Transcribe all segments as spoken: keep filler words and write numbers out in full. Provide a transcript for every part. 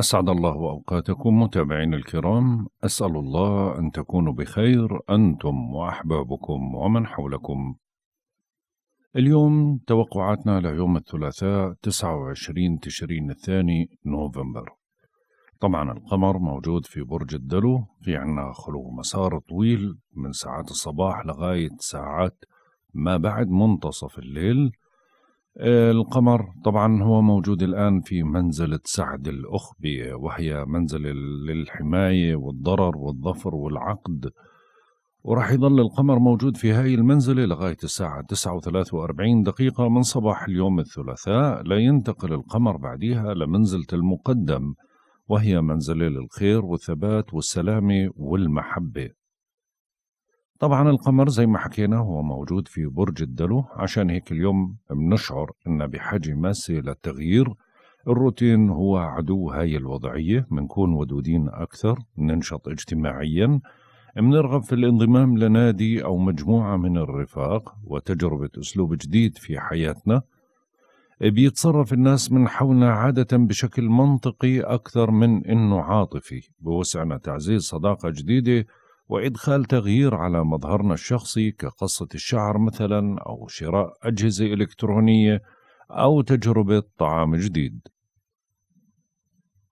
أسعد الله أوقاتكم متابعين الكرام، أسأل الله أن تكونوا بخير أنتم وأحبابكم ومن حولكم. اليوم توقعاتنا ليوم الثلاثاء تسعة وعشرين تشرين الثاني نوفمبر. طبعا القمر موجود في برج الدلو، في عنا خلو مسار طويل من ساعات الصباح لغاية ساعات ما بعد منتصف الليل. القمر طبعا هو موجود الآن في منزلة سعد الأخبية، وهي منزلة للحماية والضرر والظفر والعقد، وراح يظل القمر موجود في هاي المنزلة لغاية الساعة تسعة وثلاثة وأربعين دقيقة من صباح اليوم الثلاثاء. لا ينتقل القمر بعديها لمنزلة المقدم، وهي منزلة للخير والثبات والسلامة والمحبة. طبعا القمر زي ما حكينا هو موجود في برج الدلو، عشان هيك اليوم بنشعر ان بحاجة ماسة للتغيير. الروتين هو عدو هاي الوضعية، بنكون ودودين اكثر، ننشط اجتماعيا، بنرغب في الانضمام لنادي او مجموعة من الرفاق وتجربة اسلوب جديد في حياتنا. بيتصرف الناس من حولنا عادة بشكل منطقي اكثر من انه عاطفي، بوسعنا تعزيز صداقة جديدة وإدخال تغيير على مظهرنا الشخصي كقصة الشعر مثلا، أو شراء أجهزة إلكترونية، أو تجربة طعام جديد.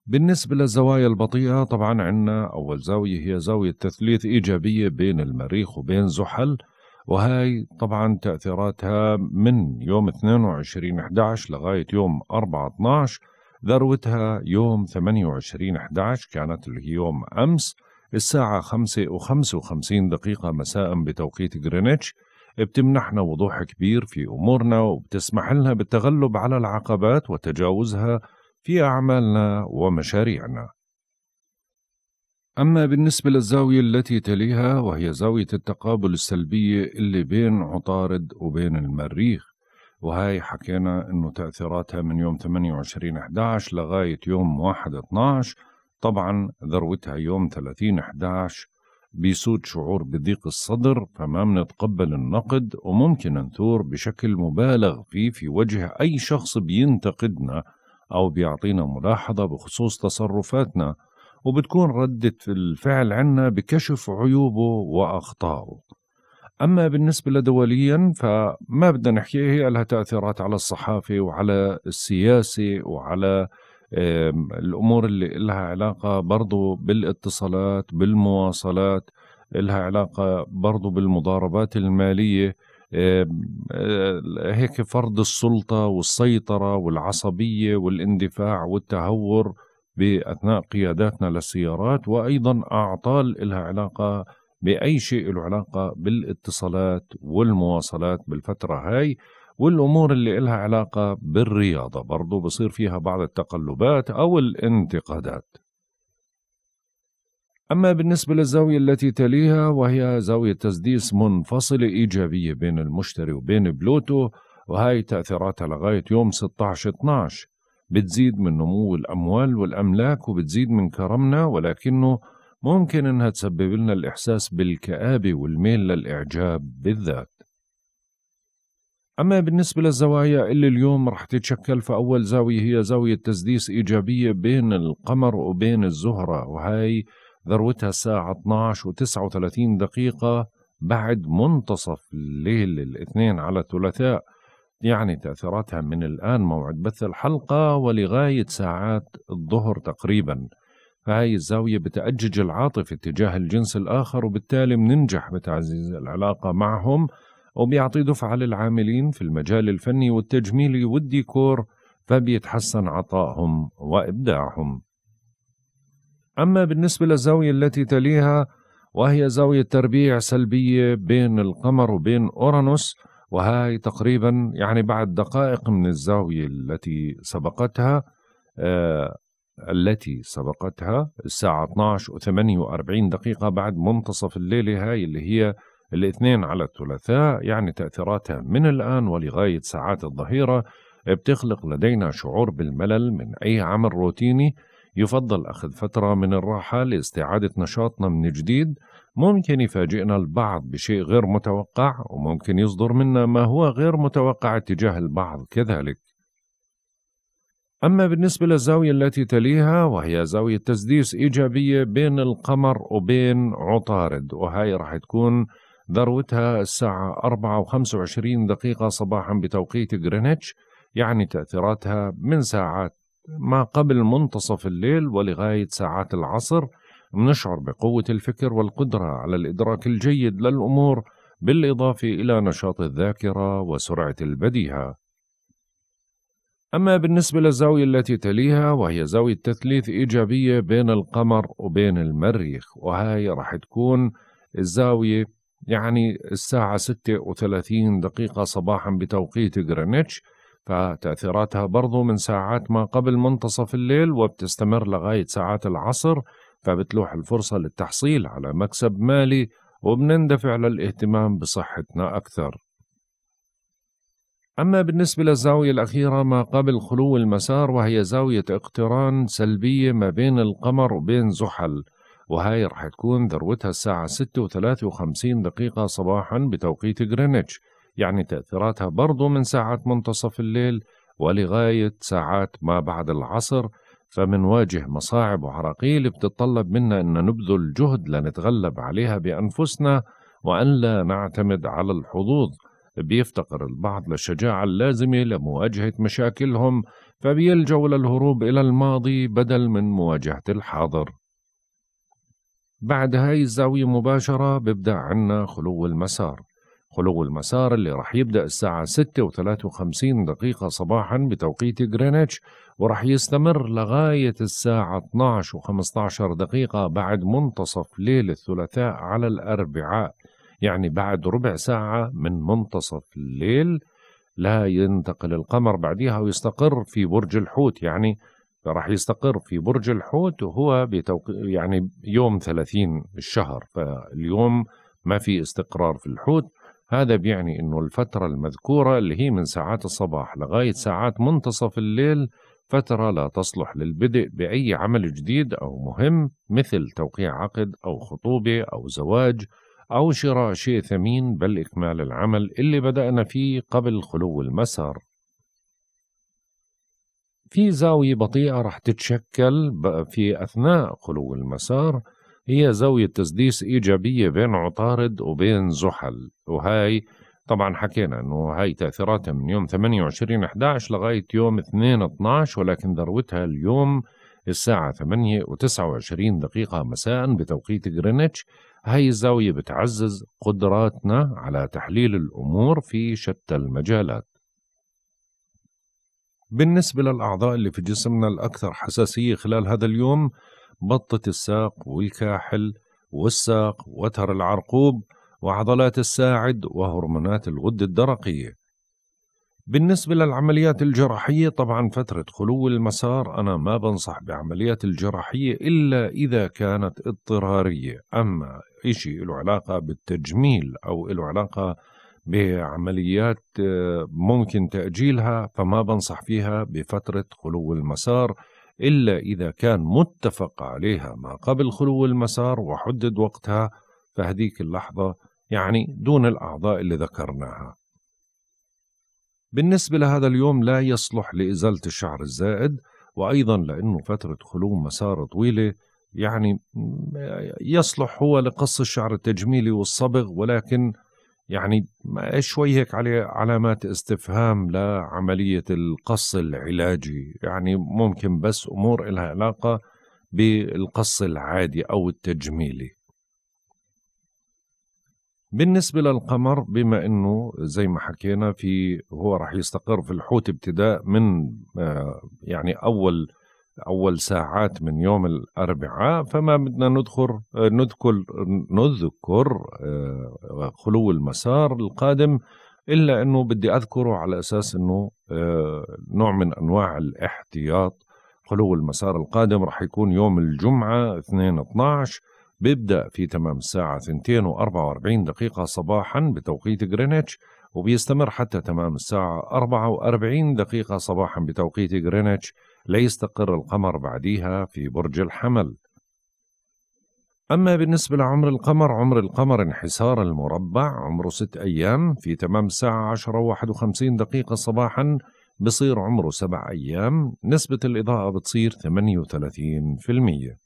بالنسبة للزوايا البطيئة، طبعا عندنا أول زاوية هي زاوية تثليث إيجابية بين المريخ وبين زحل، وهاي طبعا تأثيراتها من يوم اثنين وعشرين أحد عشر لغاية يوم أربعة اثنعش، ذروتها يوم ثمانية وعشرين أحد عشر كانت اللي هي يوم أمس الساعة خمسة وخمسة وخمسين دقيقة مساء بتوقيت جرينتش. بتمنحنا وضوح كبير في أمورنا، وبتسمح لنا بالتغلب على العقبات وتجاوزها في أعمالنا ومشاريعنا. أما بالنسبة للزاوية التي تليها، وهي زاوية التقابل السلبية اللي بين عطارد وبين المريخ، وهي حكينا أنه تأثيراتها من يوم ثمانية وعشرين أحد عشر لغاية يوم واحد اثنعش، طبعا ذروتها يوم ثلاثين أحد عشر. بيسود شعور بضيق الصدر، فما بنتقبل النقد، وممكن نثور بشكل مبالغ فيه في وجه أي شخص بينتقدنا أو بيعطينا ملاحظة بخصوص تصرفاتنا، وبتكون ردة الفعل عنا بكشف عيوبه وأخطائه. أما بالنسبة لدوليا فما بدنا نحكيه، هي لها تأثيرات على الصحافة وعلى السياسة وعلى الأمور اللي لها علاقة برضو بالاتصالات، بالمواصلات، لها علاقة برضو بالمضاربات المالية، هيك فرض السلطة والسيطرة والعصبية والاندفاع والتهور بأثناء قياداتنا للسيارات، وأيضا أعطال لها علاقة بأي شيء له علاقة بالاتصالات والمواصلات بالفترة هاي، والأمور اللي إلها علاقة بالرياضة برضو بصير فيها بعض التقلبات أو الانتقادات. أما بالنسبة للزاوية التي تليها، وهي زاوية تسديس منفصلة إيجابية بين المشتري وبين بلوتو، وهي تأثيراتها لغاية يوم ستة عشر اثنعش، بتزيد من نمو الأموال والأملاك وبتزيد من كرمنا، ولكنه ممكن أنها تسبب لنا الإحساس بالكآبة والميل للإعجاب بالذات. أما بالنسبة للزوايا اللي اليوم رح تتشكل، فأول زاوية هي زاوية تسديس إيجابية بين القمر وبين الزهرة، وهي ذروتها الساعة اثنعش وتسعة وثلاثين دقيقة بعد منتصف الليل الاثنين على الثلاثاء، يعني تأثيراتها من الآن موعد بث الحلقة ولغاية ساعات الظهر تقريبا. فهي الزاوية بتأجج العاطفة تجاه الجنس الآخر، وبالتالي مننجح بتعزيز العلاقة معهم، وبيعطي دفعة للعاملين في المجال الفني والتجميلي والديكور، فبيتحسن عطائهم وإبداعهم. أما بالنسبة للزاوية التي تليها، وهي زاوية تربيع سلبية بين القمر وبين أورانوس، وهي تقريبا يعني بعد دقائق من الزاوية التي سبقتها آه التي سبقتها الساعة اثنعش وثمانية وأربعين دقيقة بعد منتصف الليلة، هاي اللي هي الاثنين على الثلاثاء، يعني تأثيراتها من الآن ولغاية ساعات الظهيرة بتخلق لدينا شعور بالملل من أي عمل روتيني. يفضل أخذ فترة من الراحة لاستعادة نشاطنا من جديد. ممكن يفاجئنا البعض بشيء غير متوقع، وممكن يصدر منا ما هو غير متوقع تجاه البعض كذلك. أما بالنسبة للزاوية التي تليها وهي زاوية تسديس إيجابية بين القمر وبين عطارد، وهي رح تكون ذروتها الساعة أربعة وخمسة وعشرين دقيقة صباحا بتوقيت غرينتش، يعني تأثيراتها من ساعات ما قبل منتصف الليل ولغاية ساعات العصر. نشعر بقوة الفكر والقدرة على الإدراك الجيد للأمور، بالإضافة إلى نشاط الذاكرة وسرعة البديهة. أما بالنسبة للزاوية التي تليها وهي زاوية تثليث إيجابية بين القمر وبين المريخ، وهي رح تكون الزاوية يعني الساعة ستة وثلاثين دقيقة صباحا بتوقيت غرينتش، فتأثيراتها برضو من ساعات ما قبل منتصف الليل وبتستمر لغاية ساعات العصر، فبتلوح الفرصة للتحصيل على مكسب مالي وبنندفع للاهتمام بصحتنا أكثر. أما بالنسبة للزاوية الأخيرة ما قبل خلو المسار وهي زاوية اقتران سلبية ما بين القمر وبين زحل، وهي رح تكون ذروتها الساعة ستة وثلاثة وخمسين دقيقة صباحا بتوقيت غرينتش، يعني تأثيراتها برضو من ساعات منتصف الليل ولغاية ساعات ما بعد العصر، فمنواجه مصاعب وعراقيل بتتطلب منا أن نبذل جهد لنتغلب عليها بأنفسنا وأن لا نعتمد على الحظوظ. بيفتقر البعض للشجاعة اللازمة لمواجهة مشاكلهم، فبيلجوا للهروب إلى الماضي بدل من مواجهة الحاضر. بعد هاي الزاوية مباشرة بيبدأ عنا خلو المسار. خلو المسار اللي رح يبدأ الساعة ستة وثلاثة وخمسين دقيقة صباحا بتوقيت غرينتش، ورح يستمر لغاية الساعة اثنعش وخمسة عشر دقيقة بعد منتصف ليل الثلاثاء على الأربعاء، يعني بعد ربع ساعة من منتصف الليل لا ينتقل القمر بعدها ويستقر في برج الحوت، يعني رح يستقر في برج الحوت وهو بتوق... يعني يوم ثلاثين الشهر، فاليوم ما في استقرار في الحوت. هذا بيعني انه الفترة المذكورة اللي هي من ساعات الصباح لغاية ساعات منتصف الليل فترة لا تصلح للبدء بأي عمل جديد أو مهم، مثل توقيع عقد أو خطوبة أو زواج أو شراء شيء ثمين، بل إكمال العمل اللي بدأنا فيه قبل خلو المسار. في زاوية بطيئة رح تتشكل في أثناء خلو المسار، هي زاوية تسديس إيجابية بين عطارد وبين زحل، وهي طبعا حكينا أنه هاي تأثيراتها من يوم ثمانية وعشرين أحد عشر لغاية يوم اثنين اثنعش، ولكن ذروتها اليوم الساعة ثمانية وتسعة وعشرين دقيقة مساء بتوقيت غرينتش. هاي الزاوية بتعزز قدراتنا على تحليل الأمور في شتى المجالات. بالنسبة للأعضاء اللي في جسمنا الأكثر حساسية خلال هذا اليوم، بطة الساق والكاحل والساق وتر العرقوب وعضلات الساعد وهرمونات الغدة الدرقية. بالنسبة للعمليات الجراحية، طبعا فترة خلو المسار أنا ما بنصح بعمليات الجراحية إلا إذا كانت اضطرارية. أما إشي له علاقة بالتجميل أو له علاقة بعمليات ممكن تأجيلها فما بنصح فيها بفترة خلو المسار إلا إذا كان متفق عليها ما قبل خلو المسار وحدد وقتها، فهديك اللحظة يعني دون الأعضاء اللي ذكرناها. بالنسبة لهذا اليوم لا يصلح لإزالة الشعر الزائد، وأيضا لأنه فترة خلو مسار طويلة، يعني يصلح هو لقص الشعر التجميلي والصبغ، ولكن يعني شوي هيك عليه علامات استفهام لعملية القص العلاجي، يعني ممكن بس أمور لها علاقة بالقص العادي أو التجميلي. بالنسبة للقمر، بما أنه زي ما حكينا في هو رح يستقر في الحوت ابتداء من يعني أول أول ساعات من يوم الأربعاء، فما بدنا ندخل نذكر نذكر خلو المسار القادم إلا أنه بدي أذكره على أساس أنه نوع من أنواع الاحتياط. خلو المسار القادم رح يكون يوم الجمعة اثنين اثنعش، بيبدأ في تمام الساعة اثنين وأربعة وأربعين دقيقة صباحا بتوقيت غرينتش، وبيستمر حتى تمام الساعة أربعة وأربعين دقيقة صباحا بتوقيت غرينتش، ليستقر القمر بعديها في برج الحمل. أما بالنسبة لعمر القمر، عمر القمر انحسار المربع عمره ست أيام، في تمام الساعة عشرة وواحد وخمسين دقيقة صباحا بصير عمره سبع أيام نسبة الإضاءة بتصير ثمانية وثلاثين بالمية.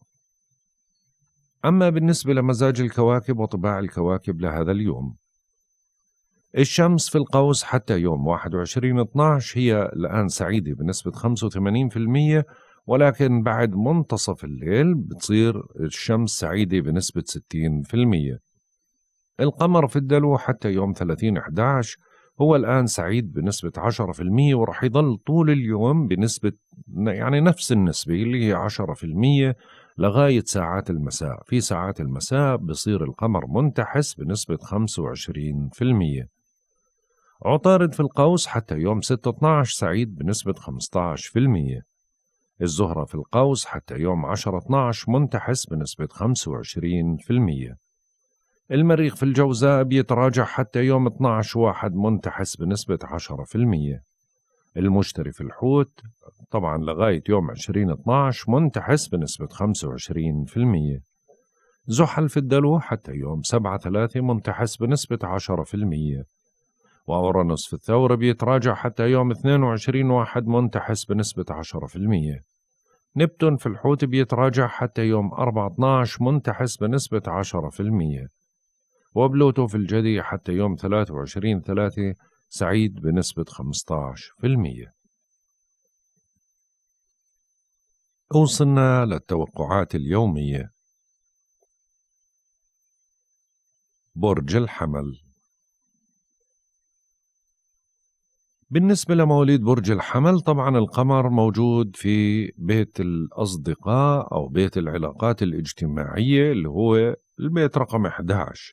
أما بالنسبة لمزاج الكواكب وطباع الكواكب لهذا اليوم، الشمس في القوس حتى يوم واحد وعشرين اثناعش هي الآن سعيدة بنسبة خمسة وثمانين بالمية، ولكن بعد منتصف الليل بتصير الشمس سعيدة بنسبة ستين بالمية. القمر في الدلو حتى يوم ثلاثين احداعش هو الآن سعيد بنسبة عشرة بالمية، ورح يضل طول اليوم بنسبة يعني نفس النسبة اللي هي عشرة بالمية لغاية ساعات المساء. في ساعات المساء بصير القمر منتحس بنسبة خمسة وعشرين بالمية. عطارد في القوس حتى يوم ستة اثناعش سعيد بنسبة خمسة عشر بالمية. الزهرة في القوس حتى يوم عشرة اثناعش منتحس بنسبة خمسة وعشرين بالمية. المريخ في الجوزاء بيتراجع حتى يوم اثناعش واحد منتحس بنسبة عشرة بالمية. المشتري في الحوت طبعا لغاية يوم عشرين اثناعش منتحس بنسبة خمسة وعشرين بالمية. زحل في الدلو حتى يوم سبعة ثلاثة منتحس بنسبة عشرة بالمية. وأورانوس في الثورة بيتراجع حتى يوم اثنين وعشرين واحد منتحس بنسبة عشرة بالمية. نبتون في الحوت بيتراجع حتى يوم أربعة اثناعش منتحس بنسبة عشرة بالمية. وبلوتو في الجدي حتى يوم ثلاثة وعشرين ثلاثة سعيد بنسبة خمسة عشر بالمية. وصلنا للتوقعات اليومية. برج الحمل. بالنسبة لمواليد برج الحمل طبعا القمر موجود في بيت الأصدقاء أو بيت العلاقات الاجتماعية اللي هو البيت رقم احداعش،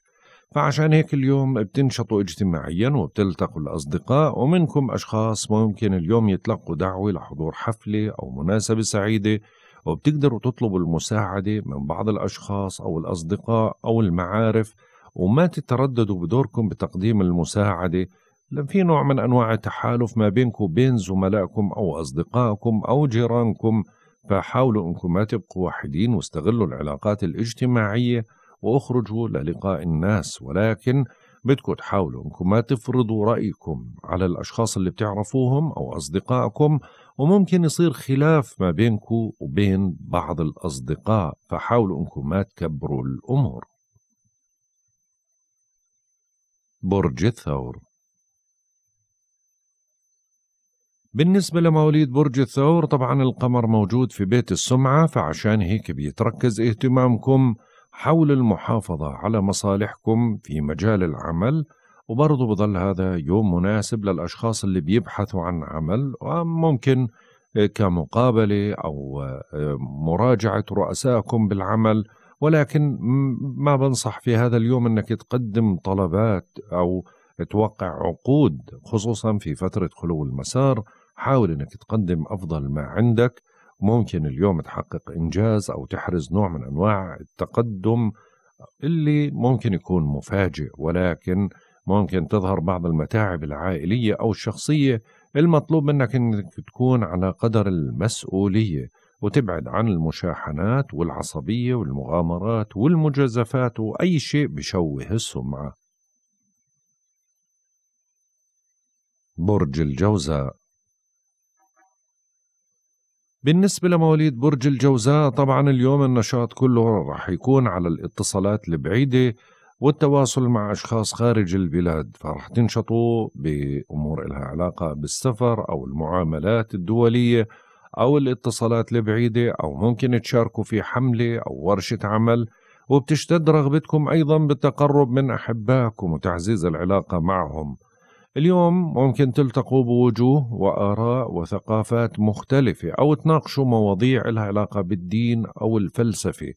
فعشان هيك اليوم بتنشطوا اجتماعيا وبتلتقوا الأصدقاء، ومنكم أشخاص ممكن اليوم يتلقوا دعوة لحضور حفلة أو مناسبة سعيدة، وبتقدروا تطلبوا المساعدة من بعض الأشخاص أو الأصدقاء أو المعارف، وما تترددوا بدوركم بتقديم المساعدة. في نوع من أنواع التحالف ما بينكم وبين زملائكم أو أصدقائكم أو جيرانكم، فحاولوا أنكم ما تبقوا وحيدين، واستغلوا العلاقات الاجتماعية واخرجوا للقاء الناس، ولكن بدكم تحاولوا انكم ما تفرضوا رأيكم على الأشخاص اللي بتعرفوهم أو أصدقائكم، وممكن يصير خلاف ما بينكم وبين بعض الأصدقاء، فحاولوا انكم ما تكبروا الأمور. برج الثور. بالنسبة لمواليد برج الثور طبعا القمر موجود في بيت السمعة، فعشان هيك بيتركز اهتمامكم حول المحافظة على مصالحكم في مجال العمل، وبرضه بظل هذا يوم مناسب للأشخاص اللي بيبحثوا عن عمل، وممكن كمقابلة أو مراجعة رؤسائكم بالعمل، ولكن ما بنصح في هذا اليوم أنك تقدم طلبات أو توقع عقود، خصوصا في فترة خلو المسار. حاول أنك تقدم أفضل ما عندك، ممكن اليوم تحقق إنجاز أو تحرز نوع من أنواع التقدم اللي ممكن يكون مفاجئ، ولكن ممكن تظهر بعض المتاعب العائلية أو الشخصية. المطلوب منك أنك تكون على قدر المسؤولية، وتبعد عن المشاحنات والعصبية والمغامرات والمجازفات وأي شيء بشوه السمعة. برج الجوزاء. بالنسبة لمواليد برج الجوزاء طبعا اليوم النشاط كله رح يكون على الاتصالات البعيدة والتواصل مع أشخاص خارج البلاد، فرح تنشطوا بأمور لها علاقة بالسفر أو المعاملات الدولية أو الاتصالات البعيدة، أو ممكن تشاركوا في حملة أو ورشة عمل، وبتشتد رغبتكم أيضا بالتقرب من أحبائكم وتعزيز العلاقة معهم. اليوم ممكن تلتقوا بوجوه وآراء وثقافات مختلفة، أو تناقشوا مواضيع لها علاقة بالدين أو الفلسفة.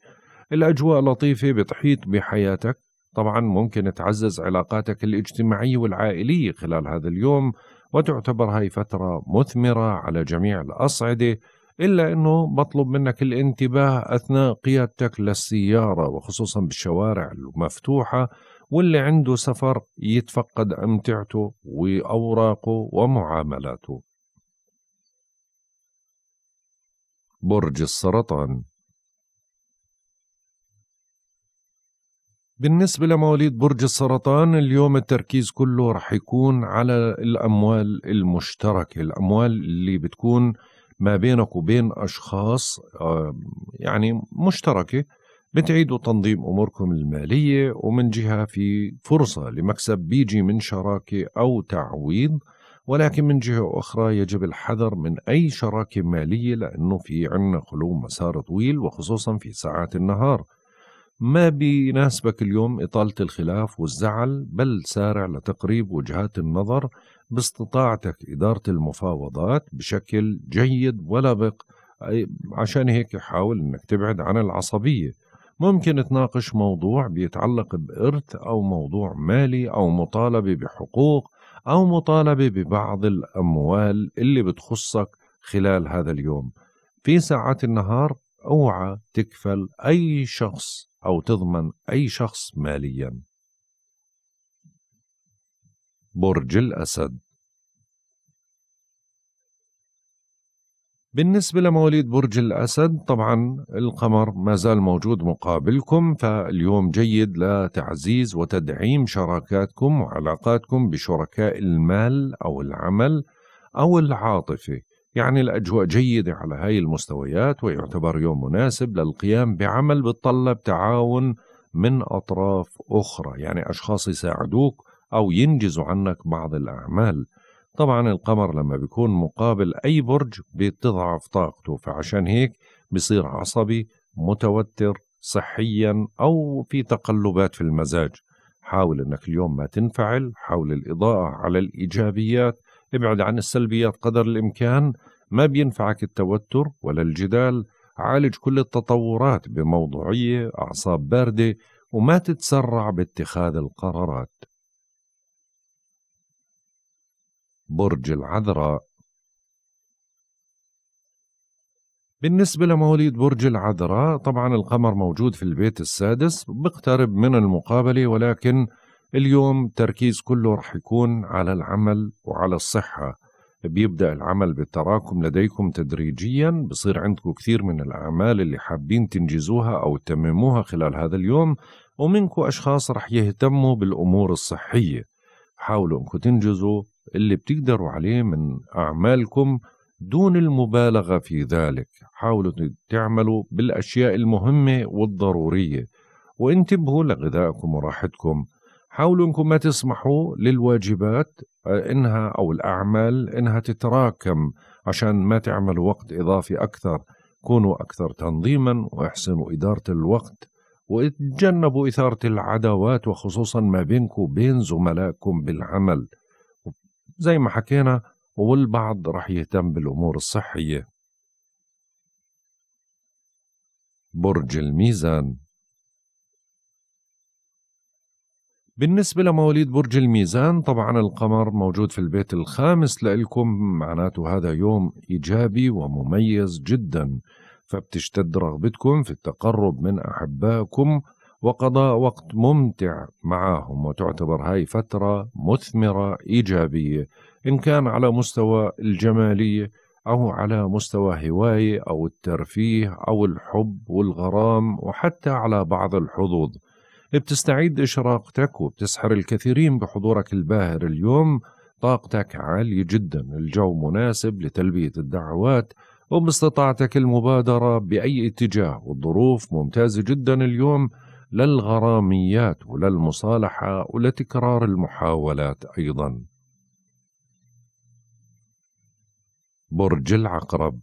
الأجواء لطيفة بتحيط بحياتك، طبعا ممكن تعزز علاقاتك الاجتماعية والعائلية خلال هذا اليوم، وتعتبر هاي فترة مثمرة على جميع الأصعدة، إلا أنه بطلب منك الانتباه أثناء قيادتك للسيارة، وخصوصا بالشوارع المفتوحة، واللي عنده سفر يتفقد أمتعته وأوراقه ومعاملاته. برج السرطان. بالنسبة لمواليد برج السرطان اليوم التركيز كله رح يكون على الأموال المشتركة، الأموال اللي بتكون ما بينك وبين أشخاص يعني مشتركة، بتعيدوا تنظيم أموركم المالية، ومن جهة في فرصة لمكسب بيجي من شراكة أو تعويض، ولكن من جهة أخرى يجب الحذر من أي شراكة مالية لأنه في عنا خلو مسار طويل وخصوصا في ساعات النهار. ما بيناسبك اليوم إطالة الخلاف والزعل، بل سارع لتقريب وجهات النظر باستطاعتك إدارة المفاوضات بشكل جيد ولبق، عشان هيك حاول أنك تبعد عن العصبية. ممكن تناقش موضوع بيتعلق بإرث أو موضوع مالي أو مطالبة بحقوق أو مطالبة ببعض الأموال اللي بتخصك خلال هذا اليوم. في ساعات النهار أوعى تكفل أي شخص أو تضمن أي شخص ماليا. برج الأسد. بالنسبة لمواليد برج الأسد طبعا القمر ما زال موجود مقابلكم، فاليوم جيد لتعزيز وتدعيم شراكاتكم وعلاقاتكم بشركاء المال أو العمل أو العاطفة، يعني الأجواء جيدة على هاي المستويات، ويعتبر يوم مناسب للقيام بعمل بتطلب تعاون من أطراف أخرى، يعني أشخاص يساعدوك أو ينجزوا عنك بعض الأعمال. طبعا القمر لما بيكون مقابل أي برج بتضعف طاقته، فعشان هيك بيصير عصبي متوتر صحيا أو في تقلبات في المزاج. حاول أنك اليوم ما تنفعل، حاول الإضاءة على الإيجابيات، ابعد عن السلبيات قدر الإمكان. ما بينفعك التوتر ولا الجدال، عالج كل التطورات بموضوعية، أعصاب باردة، وما تتسرع باتخاذ القرارات. برج العذراء. بالنسبة لمواليد برج العذراء طبعا القمر موجود في البيت السادس، بقترب من المقابلة، ولكن اليوم تركيز كله رح يكون على العمل وعلى الصحة. بيبدأ العمل بالتراكم لديكم تدريجيا، بصير عندكم كثير من الأعمال اللي حابين تنجزوها أو تتمموها خلال هذا اليوم، ومنكم أشخاص رح يهتموا بالأمور الصحية. حاولوا أنكم تنجزوا اللي بتقدروا عليه من أعمالكم دون المبالغة في ذلك. حاولوا تعملوا بالأشياء المهمة والضرورية، وانتبهوا لغذائكم وراحتكم. حاولوا أنكم ما تسمحوا للواجبات إنها أو الأعمال إنها تتراكم عشان ما تعملوا وقت إضافي أكثر. كونوا أكثر تنظيما وإحسنوا إدارة الوقت، وتجنبوا إثارة العداوات وخصوصا ما بينكم وبين زملائكم بالعمل زي ما حكينا، والبعض رح يهتم بالأمور الصحية. برج الميزان. بالنسبة لمواليد برج الميزان طبعا القمر موجود في البيت الخامس لإلكم، معناته هذا يوم إيجابي ومميز جدا، فبتشتد رغبتكم في التقرب من أحبائكم وقضاء وقت ممتع معهم، وتعتبر هاي فترة مثمرة إيجابية إن كان على مستوى الجمالية أو على مستوى هواية أو الترفيه أو الحب والغرام، وحتى على بعض الحظوظ. بتستعيد إشراقتك وبتسحر الكثيرين بحضورك الباهر اليوم، طاقتك عالية جدا، الجو مناسب لتلبية الدعوات وباستطاعتك المبادرة بأي اتجاه، والظروف ممتازة جدا اليوم للغراميات وللمصالحة ولتكرار المحاولات أيضا. برج العقرب.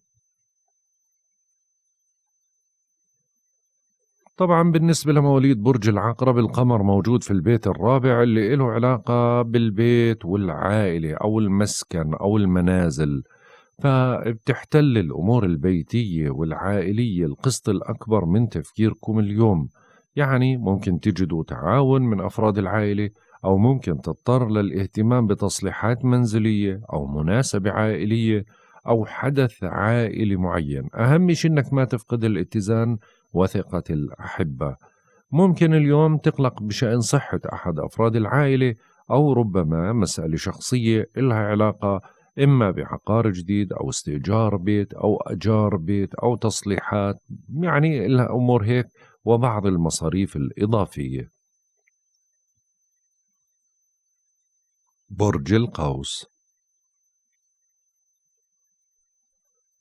طبعا بالنسبة لمواليد برج العقرب القمر موجود في البيت الرابع اللي له علاقة بالبيت والعائلة أو المسكن أو المنازل، فبتحتل الأمور البيتية والعائلية القسط الأكبر من تفكيركم اليوم، يعني ممكن تجدوا تعاون من أفراد العائلة، أو ممكن تضطر للاهتمام بتصليحات منزلية أو مناسبة عائلية أو حدث عائلي معين. أهم شيء أنك ما تفقد الاتزان وثقة الأحبة. ممكن اليوم تقلق بشأن صحة أحد أفراد العائلة، أو ربما مسألة شخصية لها علاقة إما بعقار جديد أو استئجار بيت أو أجار بيت أو تصليحات، يعني لها أمور هيك وبعض المصاريف الإضافية. برج القوس.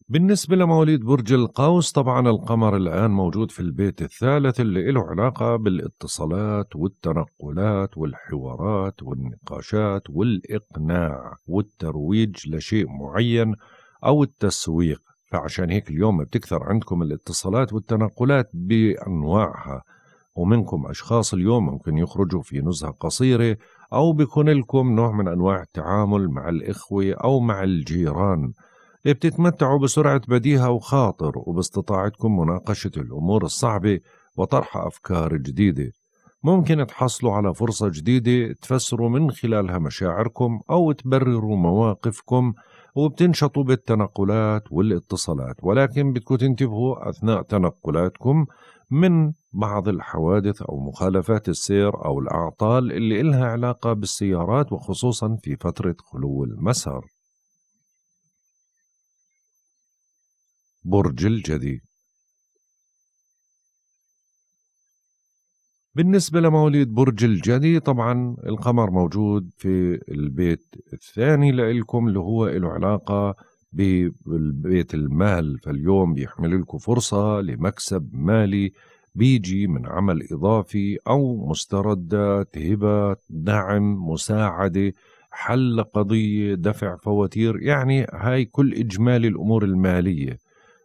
بالنسبة لمواليد برج القوس طبعا القمر الآن موجود في البيت الثالث اللي له علاقة بالاتصالات والتنقلات والحوارات والنقاشات والإقناع والترويج لشيء معين أو التسويق، فعشان هيك اليوم بتكثر عندكم الاتصالات والتنقلات بأنواعها، ومنكم أشخاص اليوم ممكن يخرجوا في نزهة قصيرة أو بيكون لكم نوع من أنواع التعامل مع الإخوة أو مع الجيران. بتتمتعوا بسرعة بديهة وخاطر وباستطاعتكم مناقشة الأمور الصعبة وطرح أفكار جديدة. ممكن تحصلوا على فرصة جديدة تفسروا من خلالها مشاعركم أو تبرروا مواقفكم، وبتنشطوا بالتنقلات والاتصالات، ولكن بدكم تنتبهوا أثناء تنقلاتكم من بعض الحوادث أو مخالفات السير أو الأعطال اللي إلها علاقة بالسيارات، وخصوصا في فترة خلو المسار. برج الجدي. بالنسبة لمواليد برج الجدي طبعا القمر موجود في البيت الثاني لإلكم اللي هو له علاقة ببيت المال، فاليوم بيحمل لكم فرصة لمكسب مالي بيجي من عمل إضافي أو مستردات، هبة، دعم، مساعدة، حل قضية، دفع فواتير، يعني هاي كل إجمالي الأمور المالية،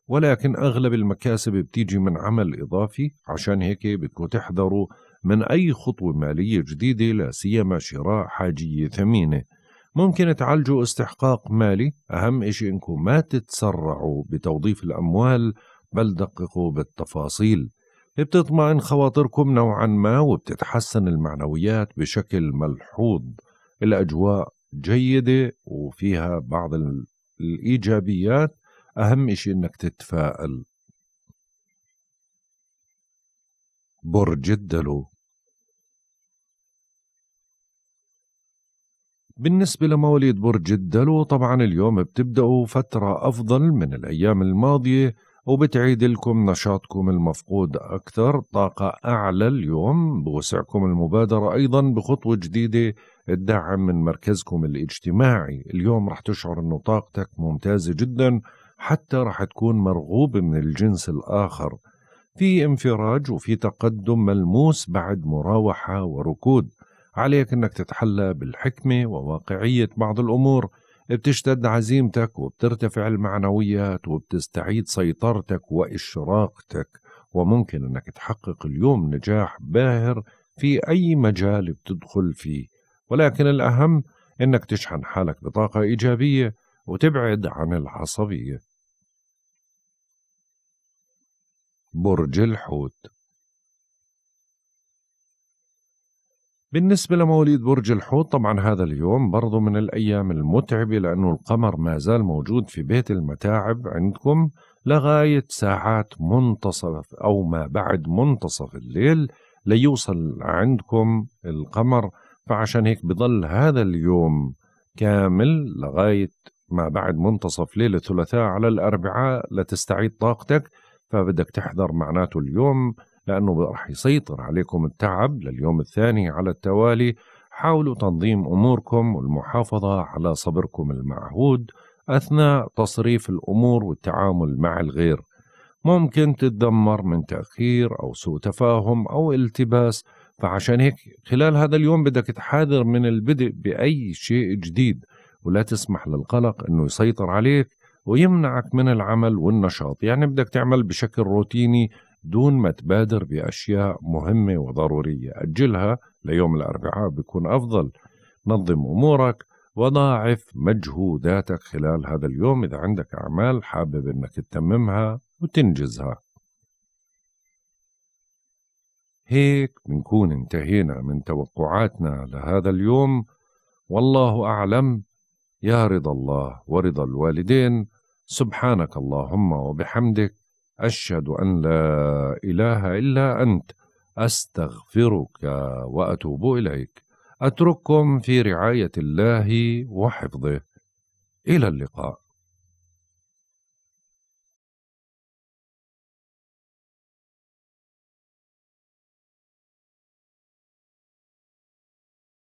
ولكن أغلب المكاسب بتيجي من عمل إضافي، عشان هيك بدكم تحذروا من أي خطوة مالية جديدة لا سيما شراء حاجية ثمينة. ممكن تعالجوا استحقاق مالي، أهم إشي إنكم ما تتسرعوا بتوظيف الأموال بل دققوا بالتفاصيل. بتطمئن خواطركم نوعا ما وبتتحسن المعنويات بشكل ملحوظ. الأجواء جيدة وفيها بعض الإيجابيات، أهم شيء إنك تتفائل. برج الدلو. بالنسبة لمواليد برج الدلو طبعا اليوم بتبدأوا فترة أفضل من الأيام الماضية، وبتعيد لكم نشاطكم المفقود أكثر، طاقة أعلى اليوم، بوسعكم المبادرة أيضا بخطوة جديدة، الدعم من مركزكم الاجتماعي. اليوم رح تشعر إنه طاقتك ممتازة جداً، حتى رح تكون مرغوب من الجنس الآخر. في انفراج وفي تقدم ملموس بعد مراوحة وركود، عليك انك تتحلى بالحكمة وواقعية بعض الأمور. بتشتد عزيمتك وبترتفع المعنويات وبتستعيد سيطرتك وإشراقتك، وممكن انك تحقق اليوم نجاح باهر في أي مجال بتدخل فيه، ولكن الأهم انك تشحن حالك بطاقة إيجابية وتبعد عن العصبية. برج الحوت. بالنسبة لمواليد برج الحوت طبعا هذا اليوم برضو من الأيام المتعبة، لأنه القمر ما زال موجود في بيت المتاعب عندكم لغاية ساعات منتصف أو ما بعد منتصف الليل ليوصل عندكم القمر، فعشان هيك بضل هذا اليوم كامل لغاية ما بعد منتصف ليلة الثلاثاء على الأربعاء لتستعيد طاقتك، فبدك تحذر معناته اليوم لأنه رح يسيطر عليكم التعب لليوم الثاني على التوالي. حاولوا تنظيم أموركم والمحافظة على صبركم المعهود أثناء تصريف الأمور والتعامل مع الغير. ممكن تتدمر من تأخير أو سوء تفاهم أو التباس، فعشان هيك خلال هذا اليوم بدك تحاذر من البدء بأي شيء جديد، ولا تسمح للقلق أنه يسيطر عليك ويمنعك من العمل والنشاط. يعني بدك تعمل بشكل روتيني دون ما تبادر بأشياء مهمة وضرورية، أجلها ليوم الأربعاء بيكون أفضل. نظم أمورك وضاعف مجهوداتك خلال هذا اليوم إذا عندك أعمال حابب أنك تتممها وتنجزها. هيك بنكون انتهينا من توقعاتنا لهذا اليوم، والله أعلم. يا رضا الله ورضا الوالدين. سبحانك اللهم وبحمدك، أشهد أن لا إله إلا أنت، أستغفرك وأتوب إليك. أترككم في رعاية الله وحفظه، إلى اللقاء.